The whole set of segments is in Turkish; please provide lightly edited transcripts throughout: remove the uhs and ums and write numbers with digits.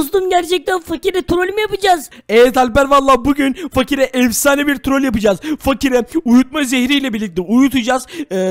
Dostum gerçekten fakire troll mü yapacağız? Evet Alper, valla bugün fakire efsane bir troll yapacağız. Fakire uyutma zehriyle birlikte uyutacağız.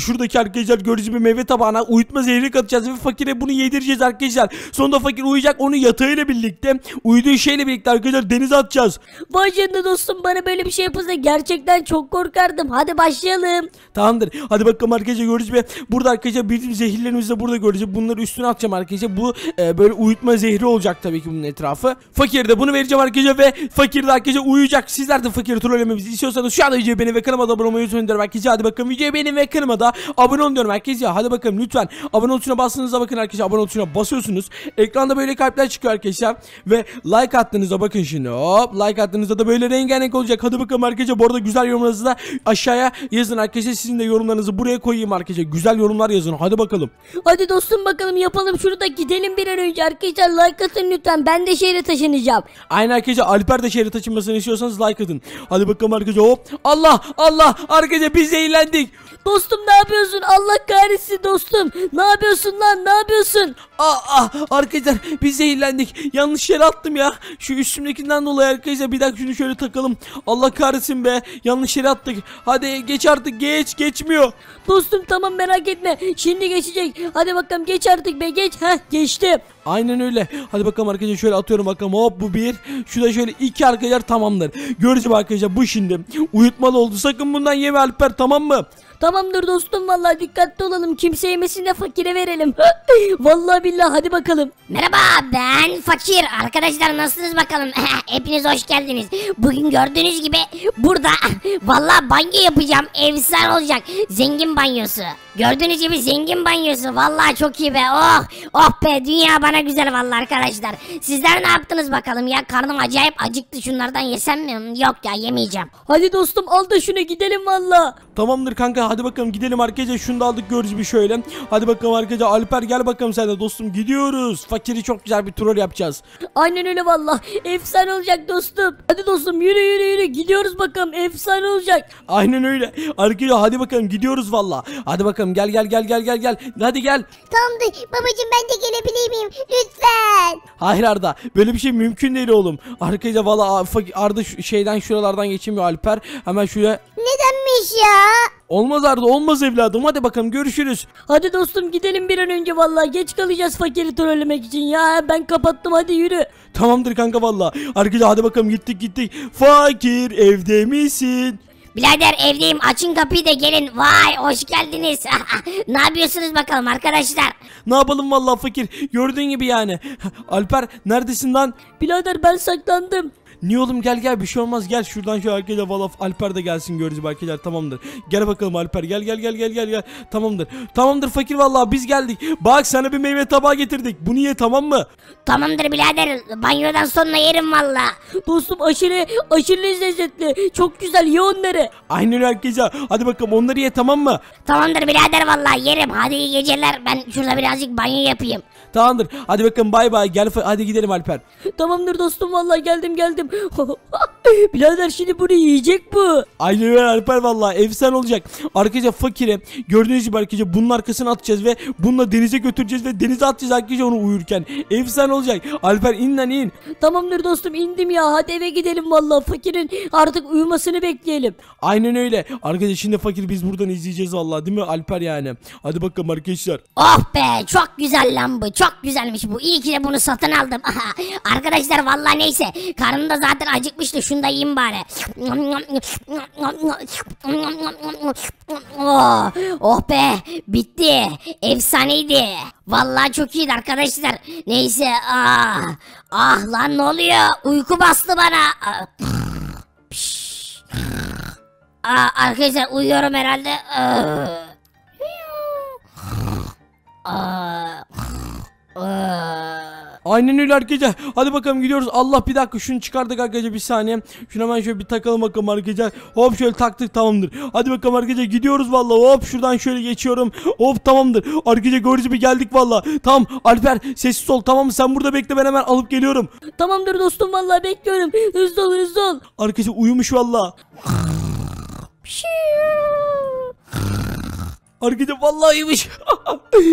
Şuradaki arkadaşlar görücü bir meyve tabağına uyutma zehri katacağız ve fakire bunu yedireceğiz arkadaşlar. Sonunda fakir uyuyacak, onu yatağıyla birlikte, uyuduğu şeyle birlikte arkadaşlar denize atacağız. Vay canına dostum, bana böyle bir şey yapılsa gerçekten çok korkardım. Hadi başlayalım. Tamamdır. Hadi bakalım arkadaşlar, görücü bir. Burada arkadaşlar bizim zehirlerimizi de burada göreceğiz. Bunları üstüne atacağım arkadaşlar. Bu böyle uyutma zehri olacak tabii ki bunun etrafı. Fakir de bunu vereceğim arkadaşlar ve fakir de arkadaşlar uyuyacak. Sizler de fakiri trollememizi istiyorsanız şu anda videoyu beğenin ve kanalıma da abone olmayı unutmayın diyorum herkese. Hadi bakalım videoyu beğenin ve kanalıma da abone olun diyorum herkese. Hadi bakalım lütfen abone ol tuşuna bastığınızda bakın arkadaşlar, abone ol tuşuna basıyorsunuz. Ekranda böyle kalpler çıkıyor arkadaşlar ve like attığınızda bakın şimdi hop, like attığınızda da böyle rengarenk olacak. Hadi bakalım arkadaşlar, bu arada güzel yorumlarınızı da aşağıya yazın arkadaşlar. Sizin de yorumlarınızı buraya koyayım arkadaşlar. Güzel yorumlar yazın. Hadi bakalım. Hadi dostum bakalım yapalım, şurada gidelim bir an önce arkadaşlar. Like atın lütfen, ben de şehre taşınacağım. Aynen arkadaşlar, Alper de şehre taşınmasını istiyorsanız like atın. Hadi bakalım arkadaşlar, hop. Allah Allah arkadaşlar, biz eğlendik. Dostum ne yapıyorsun? Allah kahretsin dostum. Ne yapıyorsun lan, ne yapıyorsun? Arkadaşlar biz eğlendik. Yanlış yere attım ya. Şu üstümdekinden dolayı arkadaşlar, bir dakika şunu şöyle takalım. Allah kahretsin be, yanlış yere attık. Hadi geç artık, geç. Geçmiyor. Dostum tamam, merak etme. Şimdi geçecek. Hadi bakalım geç artık be, geç. Heh geçti. Aynen öyle. Hadi bakalım arkadaşlar, şöyle atıyorum bakalım. Hop bu bir. Şu da şöyle iki arkadaşlar, tamamdır. Göreceğim arkadaşlar, bu şimdi uyutmalı oldu. Sakın bundan yeme Alper, tamam mı? Tamamdır dostum, vallahi dikkatli olalım. Kimse yemesin de fakire verelim. Vallahi billahi, hadi bakalım. Merhaba, ben fakir. Arkadaşlar nasılsınız bakalım? Hepiniz hoş geldiniz. Bugün gördüğünüz gibi burada vallahi banyo yapacağım. Efsane olacak. Zengin banyosu. Gördüğünüz gibi zengin banyosu. Vallahi çok iyi be. Oh, oh be, dünya bana güzel vallahi arkadaşlar. Sizler ne yaptınız bakalım ya? Karnım acayip acıktı. Şunlardan yesem mi? Yok ya, yemeyeceğim. Hadi dostum al da şunu, gidelim vallahi. Tamamdır kanka, hadi bakalım gidelim arkadaşlar. Şunu da aldık görücü bir şöyle. Hadi bakalım arkadaşlar, Alper gel bakalım sen de dostum, gidiyoruz. Fakiri çok güzel bir troll yapacağız. Aynen öyle vallahi. Efsane olacak dostum. Hadi dostum yürü yürü yürü, gidiyoruz bakalım, efsane olacak. Aynen öyle. Arkadaşlar hadi bakalım gidiyoruz vallahi. Hadi bakalım gel gel gel gel gel gel. Hadi gel. Tamamdır babacığım, ben de gelebilir miyim lütfen? Hayır Arda, böyle bir şey mümkün değil oğlum. Arkadaşlar vallahi Arda şeyden şuralardan geçemiyor Alper. Hemen şuraya. Nedenmiş ya? Olmaz Arda, olmaz evladım, hadi bakalım görüşürüz. Hadi dostum gidelim bir an önce vallahi, geç kalacağız fakiri trollemek için ya. Ben kapattım, hadi yürü. Tamamdır kanka vallahi. Arkadaşlar hadi bakalım, gittik gittik. Fakir evde misin? Birader evdeyim, açın kapıyı da gelin. Vay hoş geldiniz. Ne yapıyorsunuz bakalım arkadaşlar? Ne yapalım vallahi fakir, gördüğün gibi yani. Alper neredesin lan? Birader ben saklandım. Niye oğlum, gel gel, bir şey olmaz, gel şuradan şu arkadaşlar valla Alper de gelsin, göreceğiz arkadaşlar, tamamdır. Gel bakalım Alper, gel gel gel gel gel gel, tamamdır. Tamamdır fakir vallahi biz geldik. Bak sana bir meyve tabağı getirdik. Bunu ye, tamam mı? Tamamdır birader, banyodan sonra yerim valla. Dostum aşırı aşırı lezzetli. Çok güzel, ye onları. Aynen arkadaşlar, hadi bakalım onları ye, tamam mı? Tamamdır birader valla yerim. Hadi iyi geceler, ben şurada birazcık banyo yapayım. Tamamdır hadi bakalım, bay bay, gel hadi gidelim Alper. Tamamdır dostum vallahi geldim geldim. Birader şimdi bunu yiyecek bu. Aynen öyle Alper vallahi efsane olacak. Arkadaşlar fakire gördüğünüz gibi arkadaşlar bunun arkasına atacağız ve bununla denize götüreceğiz ve denize atacağız arkadaşlar onu uyurken. Efsane olacak. Alper in lan in. Tamamdır dostum indim ya, hadi eve gidelim vallahi, fakirin artık uyumasını bekleyelim. Aynen öyle. Arkadaşlar şimdi fakir biz buradan izleyeceğiz vallahi, değil mi Alper yani? Hadi bakalım arkadaşlar. Oh be çok güzel lan bu, çok güzelmiş bu. İyi ki de bunu satın aldım. Aha. Arkadaşlar vallahi neyse, karnım da zaten acıkmıştı, şunu da yiyeyim bari. Oh, oh be bitti, efsaneydi vallahi, çok iyiydi arkadaşlar. Neyse ah lan ne oluyor, uyku bastı bana. Arkadaşlar uyuyorum herhalde. Aynen öyle arkadaşlar. Hadi bakalım gidiyoruz. Allah bir dakika şunu çıkardık arkadaşlar, bir saniye. Şunu hemen şöyle bir takalım bakalım arkadaşlar. Hop şöyle taktık, tamamdır. Hadi bakalım arkadaşlar gidiyoruz vallahi. Hop şuradan şöyle geçiyorum. Hop tamamdır. Arkadaşlar görücü bir geldik vallahi. Tamam Alper sessiz ol, tamam mı? Sen burada bekle, ben hemen alıp geliyorum. Tamamdır dostum vallahi bekliyorum. Hızlı ol hızlı ol. Arkadaşlar uyumuş vallahi. Arkadaşlar vallahi iyiymiş.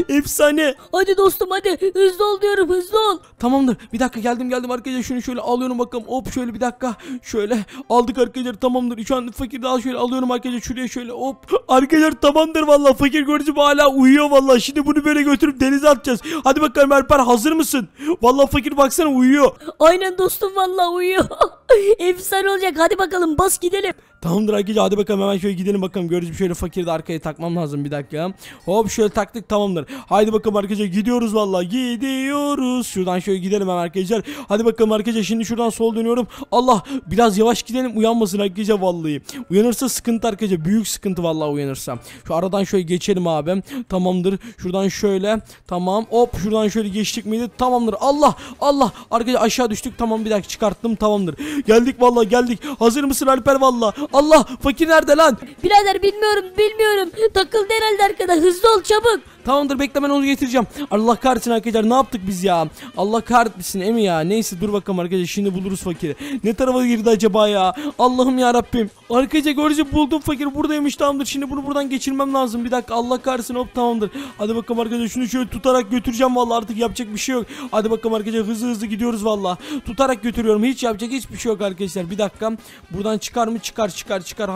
Efsane. Hadi dostum hadi. Hızlı ol diyorum, hızlı ol. Tamamdır. Bir dakika geldim arkadaşlar. Şunu şöyle alıyorum bakalım. Hop şöyle bir dakika. Şöyle aldık arkadaşlar, tamamdır. Şu an fakir daha şöyle alıyorum arkadaşlar. Şuraya şöyle hop. Arkadaşlar tamamdır vallahi. Fakir gördüm hala uyuyor vallahi. Şimdi bunu böyle götürüp denize atacağız. Hadi bakalım Alper, hazır mısın? Vallahi fakir baksana uyuyor. Aynen dostum vallahi uyuyor. Efsane olacak. Hadi bakalım bas gidelim. Tamamdır arkadaşlar, hadi bakalım hemen şöyle gidelim bakalım. Gördüğüm şöyle fakiri de arkaya takmam lazım, bir dakika. Hop şöyle taktık, tamamdır. Haydi bakalım arkadaşlar, gidiyoruz vallahi gidiyoruz. Şuradan şöyle gidelim hemen arkadaşlar. Hadi bakalım arkadaşlar, şimdi şuradan sol dönüyorum. Allah biraz yavaş gidelim, uyanmasın arkadaşlar vallahi. Uyanırsa sıkıntı arkadaşlar, büyük sıkıntı vallahi uyanırsa. Şu aradan şöyle geçelim abim. Tamamdır. Şuradan şöyle, tamam. Hop şuradan şöyle geçtik miydi? Tamamdır. Allah arkadaşlar aşağı düştük. Tamam bir dakika çıkarttım, tamamdır. Geldik vallahi geldik. Hazır mısın Alper vallahi? Allah fakir nerede lan? Birader bilmiyorum. Takıldı herhalde arkada. Hızlı ol çabuk. Tamamdır bekle, ben onu getireceğim. Allah kahretsin arkadaşlar, ne yaptık biz ya? Allah kahretsin Emi ya. Neyse dur bakalım arkadaşlar, şimdi buluruz fakiri. Ne tarafa girdi acaba ya? Allah'ım ya Rabbim. Arkadaşlar görücü buldum, fakir buradaymış, tamamdır. Şimdi bunu buradan geçirmem lazım. Bir dakika, Allah kahretsin, hop tamamdır. Hadi bakalım arkadaşlar, şunu şöyle tutarak götüreceğim vallahi, artık yapacak bir şey yok. Hadi bakalım arkadaşlar, hızlı gidiyoruz vallahi. Tutarak götürüyorum, hiç yapacak hiçbir şey yok arkadaşlar. Bir dakika. Buradan çıkar mı? Çıkar.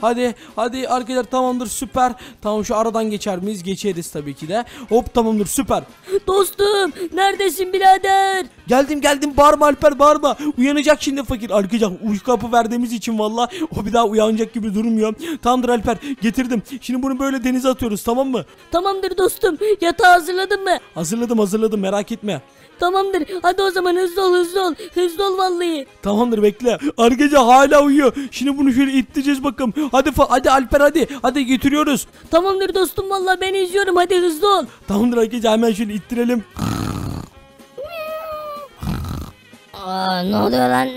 Hadi arkadaşlar tamamdır, süper. Tamam şu aradan geçer miyiz? Geçeriz tabii ki de. Hop tamamdır, süper. Dostum neredesin birader? Geldim. Bağırma Alper, bağırma. Uyanacak şimdi fakir. Arkadaşlar uyku hapı verdiğimiz için valla o bir daha uyanacak gibi durmuyor. Tamamdır Alper, getirdim. Şimdi bunu böyle denize atıyoruz, tamam mı? Tamamdır dostum. Yatağı hazırladın mı? Hazırladım, merak etme. Tamamdır. Hadi o zaman hızlı ol. Hızlı ol vallahi. Tamamdır bekle. Arkadaşlar hala uyuyor. Şimdi bunu şöyle itleyeceğiz bakalım. Hadi Alper hadi. Hadi getiriyoruz. Tamamdır dostum vallahi ben izliyorum. Hadi hızlı ol. Tamamdır arkadaşlar, hemen şöyle ittirelim. Ne oluyor lan?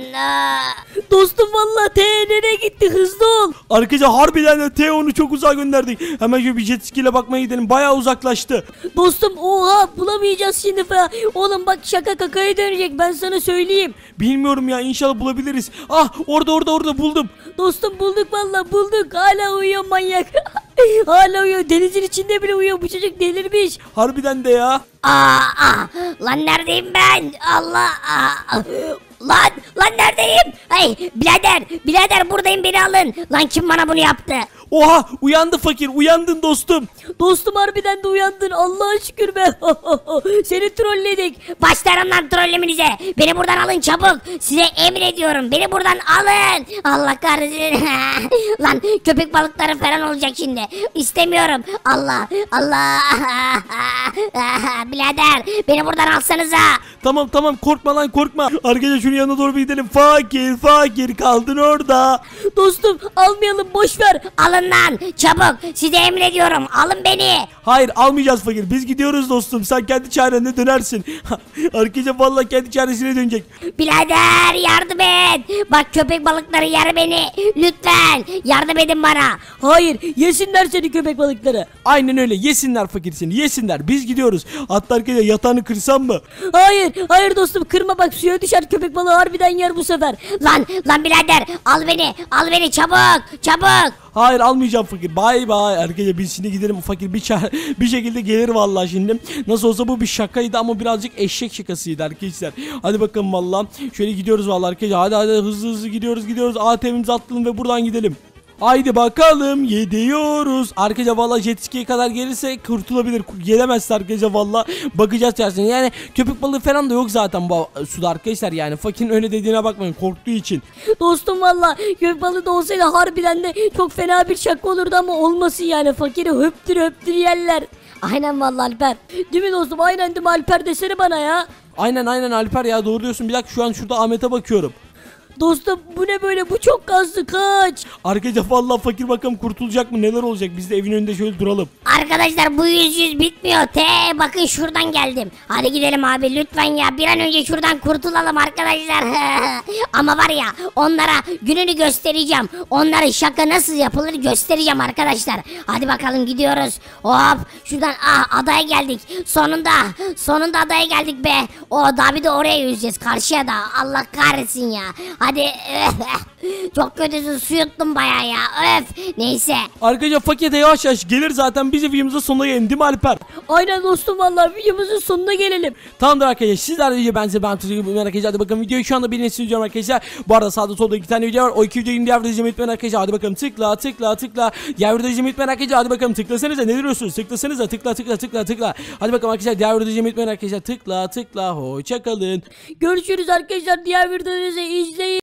Dostum valla T nereye gitti, hızlı ol. Arkadaşlar harbiden de T onu çok uzağa gönderdik. Hemen şöyle bir jet ski ile bakmaya gidelim. Bayağı uzaklaştı. Dostum oha bulamayacağız şimdi falan. Oğlum bak şaka kakaya dönecek, ben sana söyleyeyim. Bilmiyorum ya, inşallah bulabiliriz. Ah orada buldum. Dostum bulduk valla. Hala uyuyor manyak. Hala uyuyor, denizin içinde bile uyuyor, bu çocuk delirmiş. Harbiden de ya. Lan neredeyim ben? Allah. Lan neredeyim? Ay birader buradayım, beni alın. Lan kim bana bunu yaptı? Oha uyandı fakir, uyandın dostum. Dostum harbiden de uyandın, Allah'a şükür be. Seni trolledik. Başlarım lan trolleminize. Beni buradan alın çabuk. Size emrediyorum, beni buradan alın. Allah kahretsin. Lan köpek balıkları falan olacak şimdi. İstemiyorum. Allah. Birader beni buradan alsanıza. Tamam korkma lan, korkma. Arkadaşlar şunun yanına doğru bir gidelim. Fakir kaldın orada. Dostum almayalım, boşver. Alın lan çabuk, size emrediyorum, alın beni. Hayır almayacağız fakir, biz gidiyoruz dostum, sen kendi çarene dönersin. Arkadaşlar vallahi kendi çaresine dönecek. Birader yardım et, bak köpek balıkları yer beni, lütfen yardım edin bana. Hayır yesinler seni köpek balıkları. Aynen öyle, yesinler fakir seni, yesinler, biz gidiyoruz. Hatta arkadaşlar yatağını kırsam mı? Hayır dostum kırma, bak suya düşer köpek balığı, harbiden yer bu sefer. Lan birader al beni çabuk. Hayır almayacağım fakir. Bay. Arkadaşlar biz şimdi gidelim, fakir bir şekilde gelir vallahi şimdi. Nasıl olsa bu bir şakaydı ama birazcık eşek şakasıydı arkadaşlar. Hadi bakalım vallahi. Şöyle gidiyoruz vallahi arkadaşlar. Hadi hızlı gidiyoruz. ATV'mizi atlayalım ve buradan gidelim. Haydi bakalım gidiyoruz. Arkadaşlar valla jet ski'ye kadar gelirse kurtulabilir. Gelemezse arkadaşlar valla bakacağız tersin. Yani köpek balığı falan da yok zaten bu suda arkadaşlar. Yani fakirin öyle dediğine bakmayın, korktuğu için. Dostum valla köpek balığı da olsaydı harbiden de çok fena bir şaka olurdu ama olmasın yani. Fakiri höptür yerler. Aynen valla Alper. Değil mi dostum, aynen değil mi Alper, desene bana ya. Aynen Alper ya, doğru diyorsun. Bir dakika şu an şurada Ahmet'e bakıyorum. Dostum bu ne böyle, bu çok kaslı, kaç. Arkadaşlar vallahi fakir bakalım kurtulacak mı, neler olacak, biz de evin önünde şöyle duralım. Arkadaşlar bu yüz bitmiyor. Bakın şuradan geldim. Hadi gidelim abi lütfen ya, bir an önce şuradan kurtulalım arkadaşlar. Ama var ya onlara gününü göstereceğim. Onlara şaka nasıl yapılır göstereceğim arkadaşlar. Hadi bakalım gidiyoruz. Hop şuradan adaya geldik. Sonunda adaya geldik be. O daha bir de oraya yüzeceğiz, karşıya da. Allah kahretsin ya. Hadi Çok kötüsün, su yuttum bayağı ya. Öf. Neyse. Arkadaşlar fakir de yavaş yavaş gelir zaten. Biz de videomuzun sonuna gelelim değil mi Alper? Aynen dostum, vallahi videomuzun sonuna gelelim. Tamamdır arkadaşlar. Sizler de video ben tutuyorum arkadaşlar. Hadi bakalım videoyu şu anda birinci izliyorum arkadaşlar. Bu arada sağda solda iki tane video var. O iki videoyu diğer videoyu izlemeyi unutmayın arkadaşlar. Hadi bakalım tıkla tıkla tıkla. Diğer videoyu izlemeyi unutmayın arkadaşlar. Hadi bakalım tıklasanıza. Ne diyorsunuz? Tıklasanıza. Tıkla tıkla tıkla tıkla. Hadi bakalım arkadaşlar. Diğer videoyu izlemeyi unutmayın arkadaşlar. Tıkla tıkla. Hoşça kalın. Görüşürüz arkadaşlar. Diğer videoyu izleyin.